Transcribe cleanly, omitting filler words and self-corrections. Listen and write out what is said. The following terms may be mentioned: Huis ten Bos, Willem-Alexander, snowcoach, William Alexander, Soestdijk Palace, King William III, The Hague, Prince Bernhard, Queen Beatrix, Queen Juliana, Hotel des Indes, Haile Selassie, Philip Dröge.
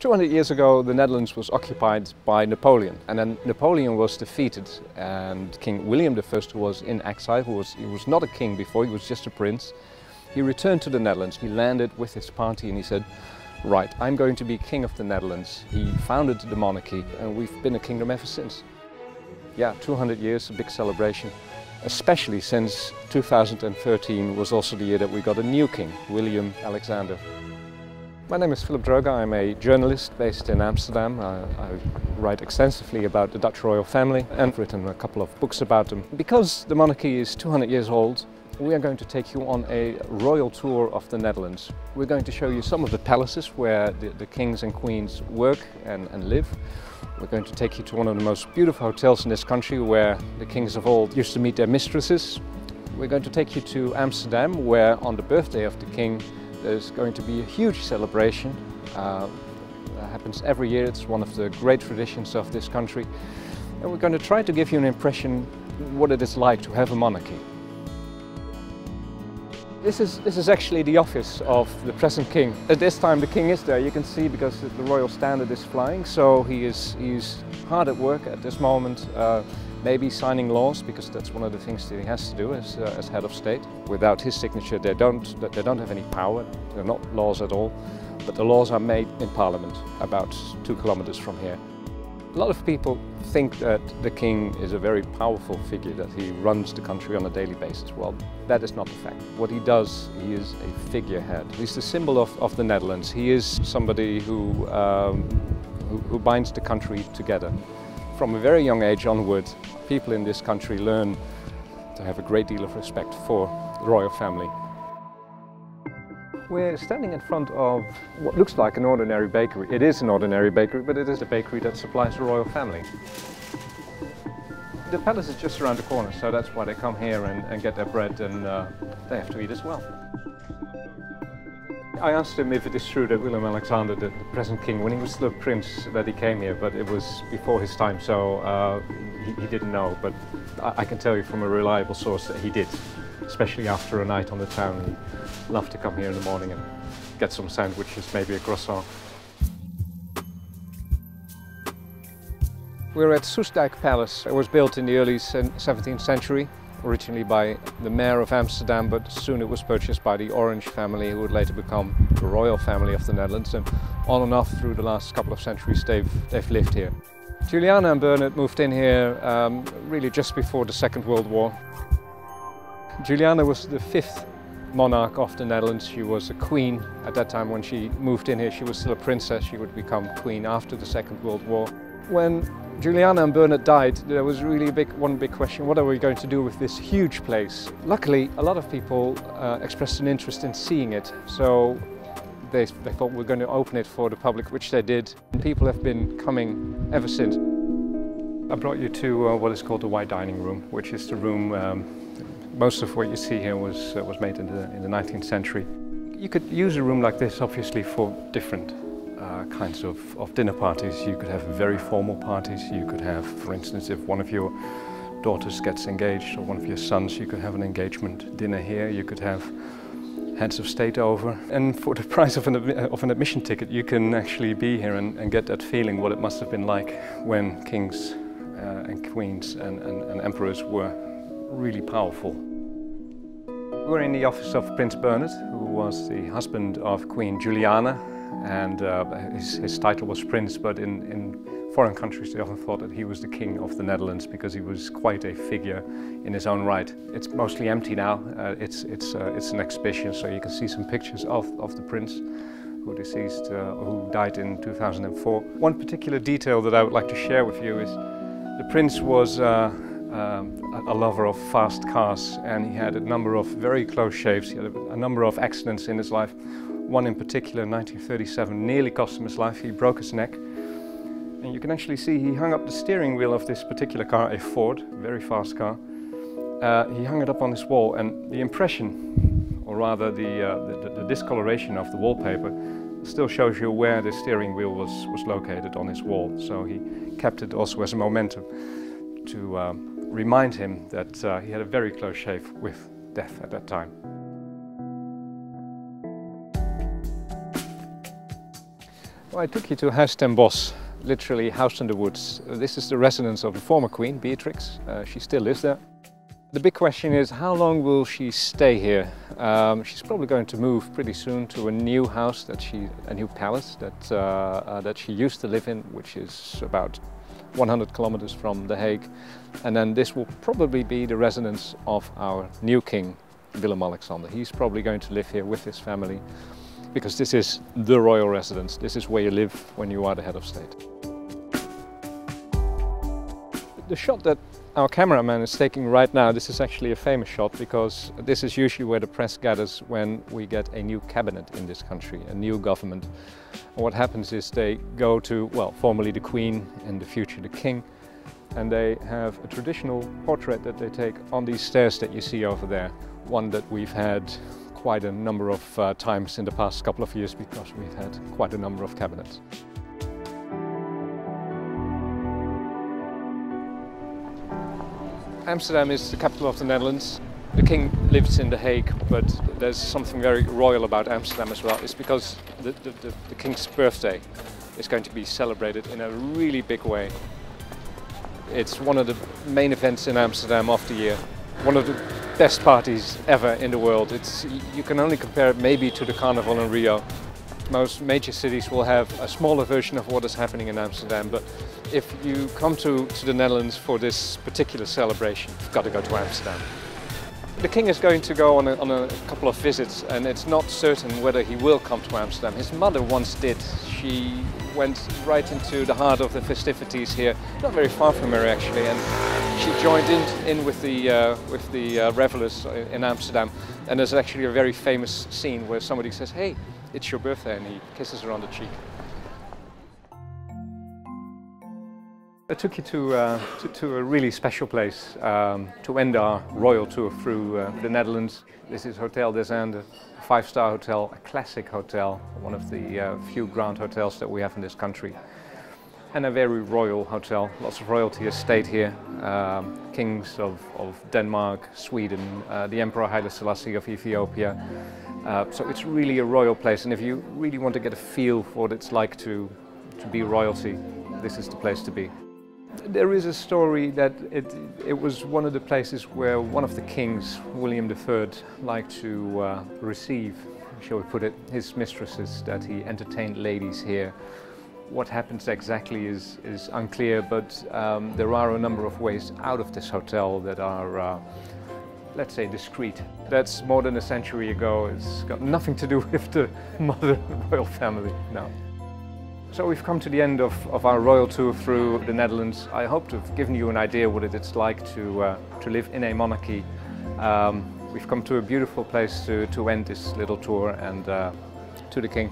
200 years ago, the Netherlands was occupied by Napoleon, and then Napoleon was defeated, and King William I, who was in exile, he was not a king before, he was just a prince, he returned to the Netherlands. He landed with his party and he said, right, I'm going to be king of the Netherlands. He founded the monarchy and we've been a kingdom ever since. Yeah, 200 years, a big celebration, especially since 2013 was also the year that we got a new king, William Alexander. My name is Philip Dröge. I'm a journalist based in Amsterdam. I write extensively about the Dutch royal family and written a couple of books about them. Because the monarchy is 200 years old, we are going to take you on a royal tour of the Netherlands. We're going to show you some of the palaces where the kings and queens work and live. We're going to take you to one of the most beautiful hotels in this country where the kings of old used to meet their mistresses. We're going to take you to Amsterdam, where on the birthday of the king there's going to be a huge celebration. That happens every year. It's one of the great traditions of this country. And we're going to try to give you an impression what it is like to have a monarchy. This is actually the office of the present king. At this time the king is there, you can see, because the royal standard is flying. So he's hard at work at this moment. Maybe signing laws, because that's one of the things that he has to do as head of state. Without his signature, they don't have any power. They're not laws at all, but the laws are made in Parliament, about 2 kilometers from here. A lot of people think that the king is a very powerful figure, that he runs the country on a daily basis. Well, that is not the fact. What he does, he is a figurehead. He's the symbol of the Netherlands. He is somebody who binds the country together. From a very young age onward, people in this country learn to have a great deal of respect for the royal family. We're standing in front of what looks like an ordinary bakery. It is an ordinary bakery, but it is a bakery that supplies the royal family. The palace is just around the corner, so that's why they come here and get their bread, and they have to eat as well. I asked him if it is true that Willem-Alexander, the present king, when he was still a prince, that he came here, but it was before his time, so he didn't know. But I can tell you from a reliable source that he did, especially after a night on the town. He loved to come here in the morning and get some sandwiches, maybe a croissant. We're at Soestdijk Palace. It was built in the early 17th century. Originally by the mayor of Amsterdam, but soon it was purchased by the Orange family, who would later become the royal family of the Netherlands, and on and off through the last couple of centuries they've lived here. Juliana and Bernhard moved in here really just before the Second World War. Juliana was the fifth monarch of the Netherlands. She was a queen at that time. When she moved in here, she was still a princess. She would become queen after the Second World War. When Juliana and Bernhard died, there was really one big question: what are we going to do with this huge place? Luckily, a lot of people expressed an interest in seeing it, so they thought we're going to open it for the public, which they did. And people have been coming ever since. I brought you to what is called the White Dining Room, which is the room. Most of what you see here was made in the 19th century. You could use a room like this, obviously, for different kinds of dinner parties. You could have very formal parties. You could have, for instance, if one of your daughters gets engaged or one of your sons, you could have an engagement dinner here. You could have heads of state over, and for the price of an admission ticket you can actually be here and get that feeling what it must have been like when kings and queens and emperors were really powerful. We're in the office of Prince Bernhard, who was the husband of Queen Juliana, and his title was Prince, but in foreign countries they often thought that he was the king of the Netherlands because he was quite a figure in his own right. It's mostly empty now. It's an exhibition, so you can see some pictures of the prince who deceased, who died in 2004. One particular detail that I would like to share with you is the prince was a lover of fast cars, and he had a number of very close shaves. He had a number of accidents in his life. One in particular, in 1937, nearly cost him his life. He broke his neck. And you can actually see he hung up the steering wheel of this particular car, a Ford, very fast car. He hung it up on his wall, and the impression, or rather the discoloration of the wallpaper, still shows you where the steering wheel was located on his wall. So he kept it also as a momentum to remind him that he had a very close shave with death at that time. I took you to Huis ten Bos, literally house in the woods. This is the residence of the former Queen, Beatrix. She still lives there. The big question is, how long will she stay here? She's probably going to move pretty soon to a new house, a new palace that she used to live in, which is about 100 kilometers from The Hague. And then this will probably be the residence of our new king, Willem-Alexander. He's probably going to live here with his family, because this is the royal residence. This is where you live when you are the head of state. The shot that our cameraman is taking right now, this is actually a famous shot, because this is usually where the press gathers when we get a new cabinet in this country, a new government. And what happens is they go to, well, formerly the Queen, in the future the King, and they have a traditional portrait that they take on these stairs that you see over there, one that we've had quite a number of times in the past couple of years, because we've had quite a number of cabinets. Amsterdam is the capital of the Netherlands. The king lives in The Hague, but there's something very royal about Amsterdam as well. It's because the king's birthday is going to be celebrated in a really big way. It's one of the main events in Amsterdam of the year. One of the best parties ever in the world. You can only compare it maybe to the carnival in Rio. Most major cities will have a smaller version of what is happening in Amsterdam, but if you come to the Netherlands for this particular celebration, you've got to go to Amsterdam. The king is going to go on a couple of visits, and it's not certain whether he will come to Amsterdam. His mother once did. She went right into the heart of the festivities here, not very far from her actually, and she joined in with the revelers in Amsterdam. And there's actually a very famous scene where somebody says, "Hey, it's your birthday," and he kisses her on the cheek. I took you to a really special place to end our royal tour through the Netherlands. This is Hotel des Indes, a five-star hotel, a classic hotel, one of the few grand hotels that we have in this country. And a very royal hotel, lots of royalty estate here. Kings of Denmark, Sweden, the Emperor Haile Selassie of Ethiopia. So it's really a royal place, and if you really want to get a feel for what it's like to be royalty, this is the place to be. There is a story that it was one of the places where one of the kings, William III, liked to receive, shall we put it, his mistresses, that he entertained ladies here. What happens exactly is unclear, but there are a number of ways out of this hotel that are, let's say, discreet. That's more than a century ago. It's got nothing to do with the modern royal family now. So we've come to the end of our royal tour through the Netherlands. I hope to have given you an idea what it's like to live in a monarchy. We've come to a beautiful place to end this little tour, and to the king.